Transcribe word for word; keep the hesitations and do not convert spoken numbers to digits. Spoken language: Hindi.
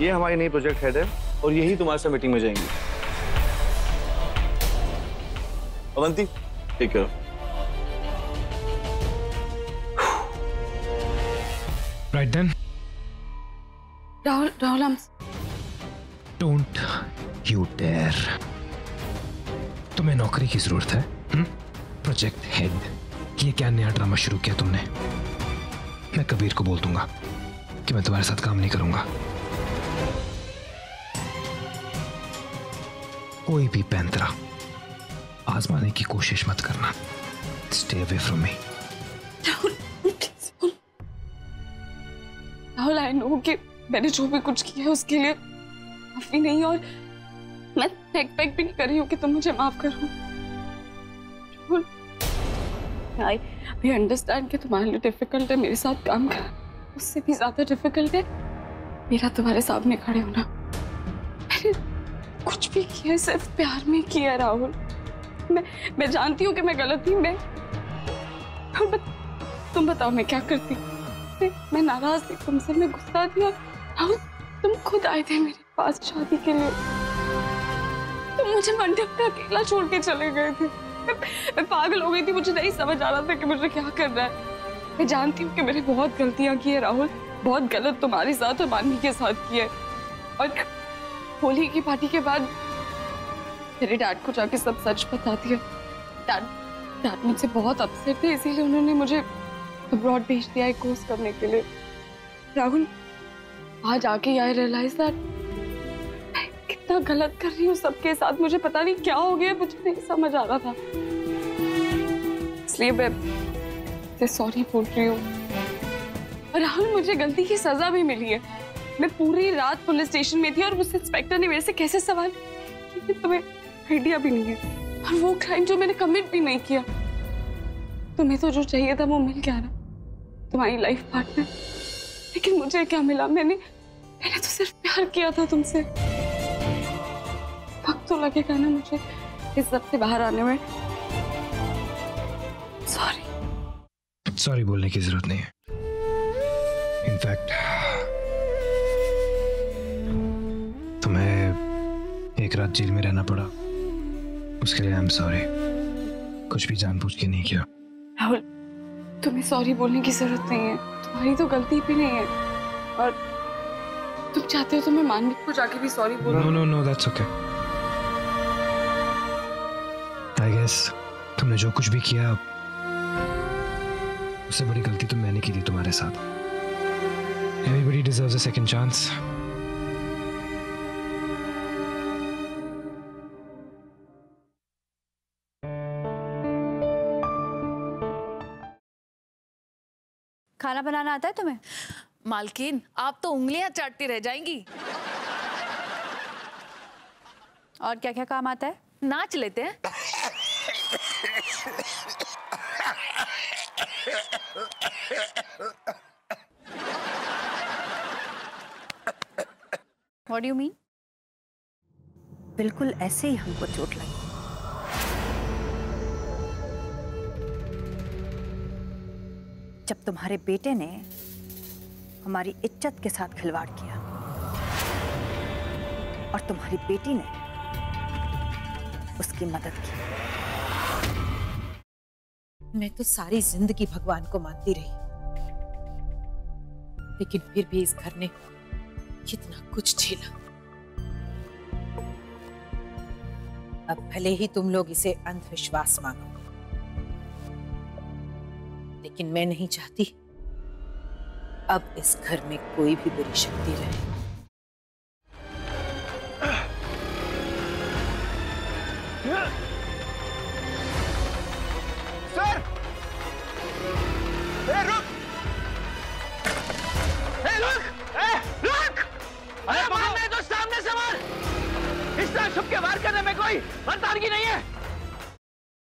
ये हमारी नई प्रोजेक्ट हेड है और यही तुम्हारे साथ मीटिंग में जाएंगी। Avanti, take care. Right then. Rahul, Rahul हम डोंट यू डेयर। तुम्हें नौकरी की जरूरत है, प्रोजेक्ट हेड। ये क्या नया ड्रामा शुरू किया तुमने? मैं कबीर को बोल दूंगा कि मैं तुम्हारे साथ काम नहीं करूंगा। कोई भी पैंतरा आजमाने की कोशिश मत करना। Stay away from me. Rahul, I know कि मैंने जो भी कुछ किया है उसके लिए माफी नहीं, और मैं एक्सपेक्ट भी नहीं कर रही हूँ कि तुम मुझे माफ करो। आई आई अंडरस्टैंड कि तुम्हारे लिए डिफिकल्ट है मेरे साथ काम करना, उससे भी ज्यादा डिफिकल्ट है मेरा तुम्हारे सामने खड़े होना। मैंने कुछ भी किया सिर्फ प्यार में किया राहुल। मैं मैं जानती हूँ कि मैं गलत हूँ। मैं तुम बताओ मैं क्या करती। मैं, मैं नाराज थी तुमसे, मैं गुस्सा थी, और राहुल तुम खुद आए थे मेरे पास शादी के लिए। तुम मुझे मंडप पे अकेला छोड़ के चले गए थे। मैं पागल हो गई थी, मुझे नहीं समझ आ रहा था कि मुझे क्या करना है। मैं जानती हूँ कि मैंने बहुत गलतियाँ की है राहुल, बहुत गलत तुम्हारे साथ और मानवी के साथ की है। और होली की पार्टी के बाद मेरे डैड को जाके सब सच बता दिया। डैड डैड मुझसे बहुत अपसेट थे, इसीलिए उन्होंने मुझे अब्रॉड भेज दिया है कोर्स करने के लिए। राहुल, आज आके आई रियलाइज दैट कितना गलत कर रही हूँ सबके साथ। मुझे पता नहीं क्या हो गया, मुझे नहीं समझ आ रहा था, इसलिए मैं सॉरी बोल रही हूँ। राहुल, मुझे गलती की सजा भी मिली है। मैं पूरी रात पुलिस स्टेशन में थी और उस इंस्पेक्टर ने मेरे से कैसे सवाल किए तुम्हें आइडिया भी नहीं है, और वो क्राइम जो मैंने कमिट भी नहीं किया। तुम्हें तो जो चाहिए था वो मिल गया ना, तुम्हारी लाइफ पार्टनर, लेकिन मुझे क्या मिला? मैंने मैंने तो सिर्फ प्यार किया था तुमसे। वक्त तो लगेगा ना मुझे इस सब से बाहर आने में। सॉरी सॉरी बोलने की जरूरत नहीं है। इनफैक्ट तुम्हें एक रात जेल में रहना पड़ा, उसके लिए आई एम सॉरी। कुछ भी जानबूझ के नहीं किया। राहुल, तुम्हें सॉरी बोलने की जरूरत नहीं है, तुम्हारी तो गलती भी नहीं है। और तुम चाहते हो तो मैं मानवी को जाके भी सॉरी बोलूं। No no no, that's okay. I guess तुमने जो कुछ भी किया उससे बड़ी गलती तो मैंने की थी तुम्हारे साथ। Everybody deserves a second chance. खाना बनाना आता है तुम्हें? मालकिन, आप तो उंगलियां चाटती रह जाएंगी। और क्या क्या काम आता है? नाच लेते हैं। What do you mean? बिल्कुल ऐसे ही हमको चोट लगी। जब तुम्हारे बेटे ने हमारी इज्जत के साथ खिलवाड़ किया और तुम्हारी बेटी ने उसकी मदद की। मैं तो सारी जिंदगी भगवान को मानती रही, लेकिन फिर भी इस घर ने कितना कुछ झेला। अब भले ही तुम लोग इसे अंधविश्वास मानो, लेकिन मैं नहीं चाहती अब इस घर में कोई भी बुरी शक्ति रहे। सर! ए, रुक! ए, रुक! ए, रुक! अरे मार, मैं तो सामने से मार। इस तरह छुप के वार करने में कोई बर्दाश्त नहीं है।